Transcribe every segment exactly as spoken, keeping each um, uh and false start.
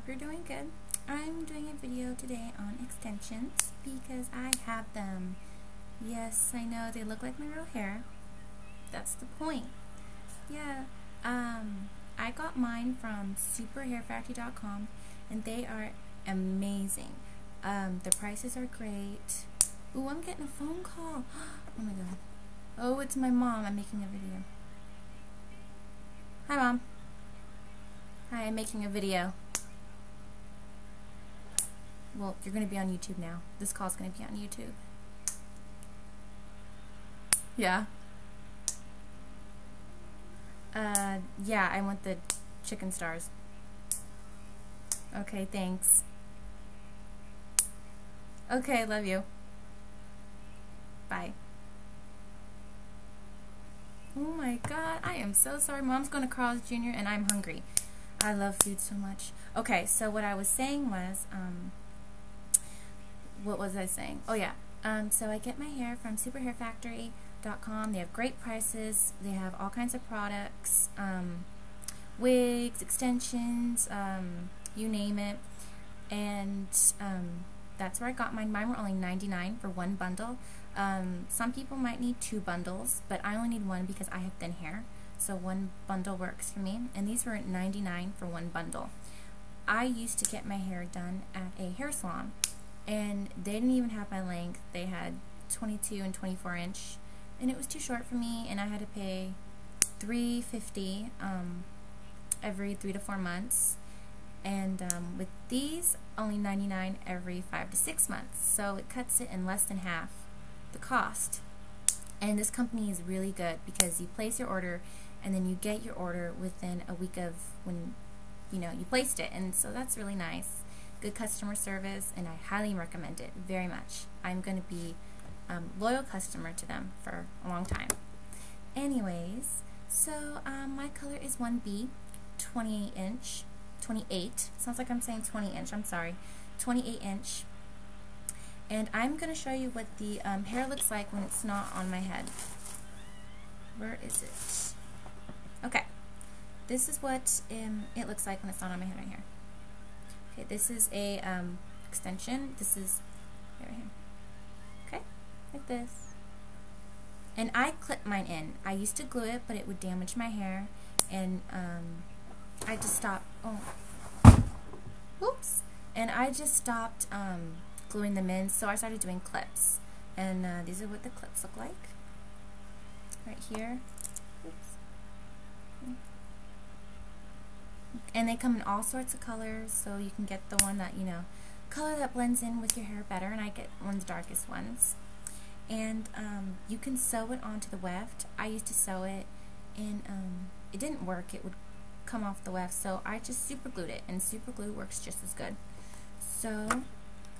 hope you're doing good. I'm doing a video today on extensions because I have them. Yes, I know they look like my real hair. That's the point. Yeah, um, I got mine from Super Hair Factory dot com and they are amazing. Um, the prices are great. Ooh, I'm getting a phone call. Oh my god. Oh, it's my mom. I'm making a video. Hi, Mom. Hi, I'm making a video. Well, you're going to be on YouTube now. This call's going to be on YouTube. Yeah. Uh, yeah, I want the chicken stars. Okay, thanks. Okay, love you. Bye. Oh my god, I am so sorry. Mom's going to Carl's Junior and I'm hungry. I love food so much. Okay, so what I was saying was, um, what was I saying? Oh yeah, um, so I get my hair from Super Hair Factory dot com. They have great prices. They have all kinds of products, um, wigs, extensions, um, you name it. And um, that's where I got mine. Mine were only ninety-nine for one bundle. Um, some people might need two bundles, but I only need one because I have thin hair, so one bundle works for me. And these were ninety-nine for one bundle. I used to get my hair done at a hair salon, and they didn't even have my length. They had twenty-two and twenty-four inch, and it was too short for me, and I had to pay three fifty um, every three to four months. And um, with these, only ninety-nine every five to six months, so it cuts it in less than half the cost. And this company is really good because you place your order and then you get your order within a week of when you know you placed it, and so that's really nice. Good customer service, and I highly recommend it very much. I'm going to be a um, loyal customer to them for a long time. Anyways, so um, my color is one B, twenty-eight inch, twenty-eight, sounds like I'm saying twenty inch, I'm sorry, twenty-eight inch. And I'm going to show you what the um, hair looks like when it's not on my head. Where is it? Okay. This is what um, it looks like when it's not on my head right here. Okay, this is a um, extension. This is right here. Okay, like this. And I clip mine in. I used to glue it, but it would damage my hair. And um, I just stopped. Oh, whoops. And I just stopped... Um, gluing them in, so I started doing clips, and uh, these are what the clips look like right here. Oops. And they come in all sorts of colors, so you can get the one that you know color that blends in with your hair better, and I get one of the darkest ones. And um, you can sew it onto the weft. I used to sew it, and um, it didn't work, it would come off the weft, so I just super glued it, and super glue works just as good. So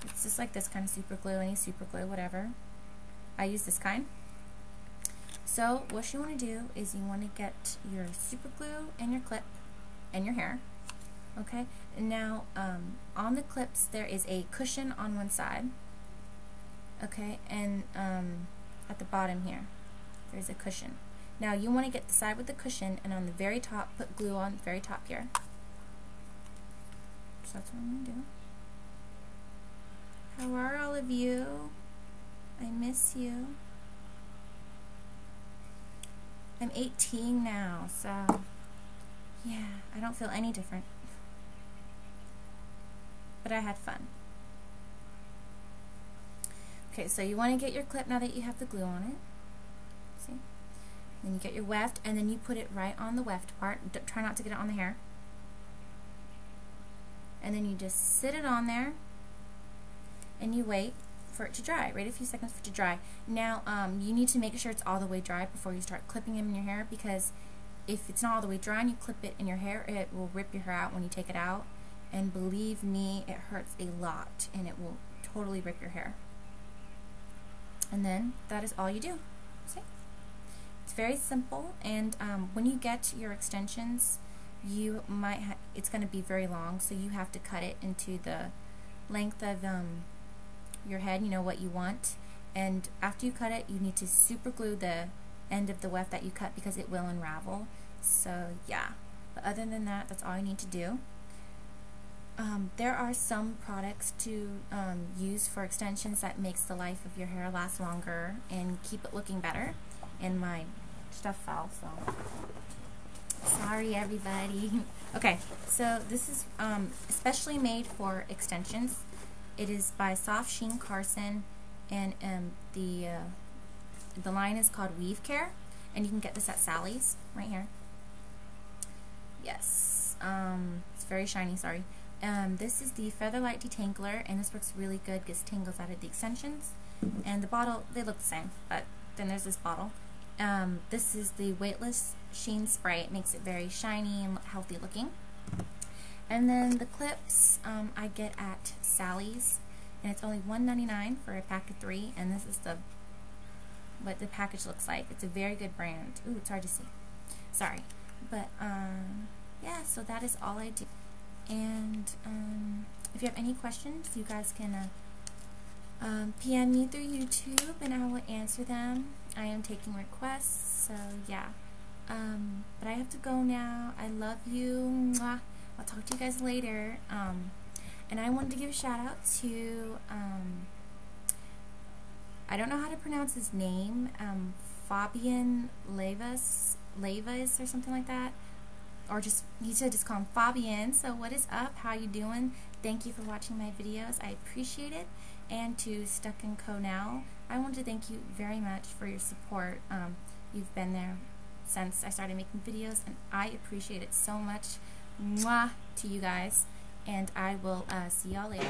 it's just like this kind of super glue, any super glue, whatever. I use this kind. So what you want to do is you want to get your super glue and your clip and your hair. Okay? And now um, on the clips there is a cushion on one side. Okay? And um, at the bottom here there's a cushion. Now you want to get the side with the cushion, and on the very top put glue on the very top here. So that's what I'm going to do. How are all of you? I miss you. I'm eighteen now, so yeah, I don't feel any different. But I had fun. Okay, so you want to get your clip now that you have the glue on it. See? Then you get your weft, and then you put it right on the weft part. D- try not to get it on the hair. And then you just sit it on there. And you wait for it to dry. Wait a few seconds for it to dry. Now, um, you need to make sure it's all the way dry before you start clipping them in your hair, because if it's not all the way dry and you clip it in your hair, it will rip your hair out when you take it out. And believe me, it hurts a lot, and it will totally rip your hair. And then, that is all you do. See? It's very simple, and um, when you get your extensions, you might ha it's going to be very long, so you have to cut it into the length of um, your head, you know, what you want. And after you cut it, you need to super glue the end of the weft that you cut, because it will unravel. So yeah, but other than that, that's all you need to do. Um, there are some products to um, use for extensions that makes the life of your hair last longer and keep it looking better. And my stuff fell, so sorry everybody. Okay, so this is um, especially made for extensions. It is by Soft Sheen Carson, and um, the uh, the line is called Weave Care, and you can get this at Sally's right here. Yes, um, it's very shiny. Sorry. Um, this is the Featherlight Detangler, and this works really good, gets tangles out of the extensions. And the bottle, they look the same, but then there's this bottle. Um, this is the Weightless Sheen Spray. It makes it very shiny and healthy looking. And then the clips um, I get at Sally's, and it's only one ninety-nine for a pack of three, and this is the what the package looks like. It's a very good brand. Ooh, it's hard to see. Sorry. But, um, yeah, so that is all I do. And um, if you have any questions, you guys can uh, um, P M me through YouTube, and I will answer them. I am taking requests, so yeah. Um, but I have to go now. I love you. Mwah. I'll talk to you guys later. Um, and I wanted to give a shout out to, um, I don't know how to pronounce his name, um, Fabian Leivas, Leivas or something like that. Or just, you should just call him Fabian. So what is up? How you doing? Thank you for watching my videos. I appreciate it. And to Stuck and Co. Now, I want to thank you very much for your support. Um, you've been there since I started making videos, and I appreciate it so much. Mwah to you guys. And I will uh, see y'all later.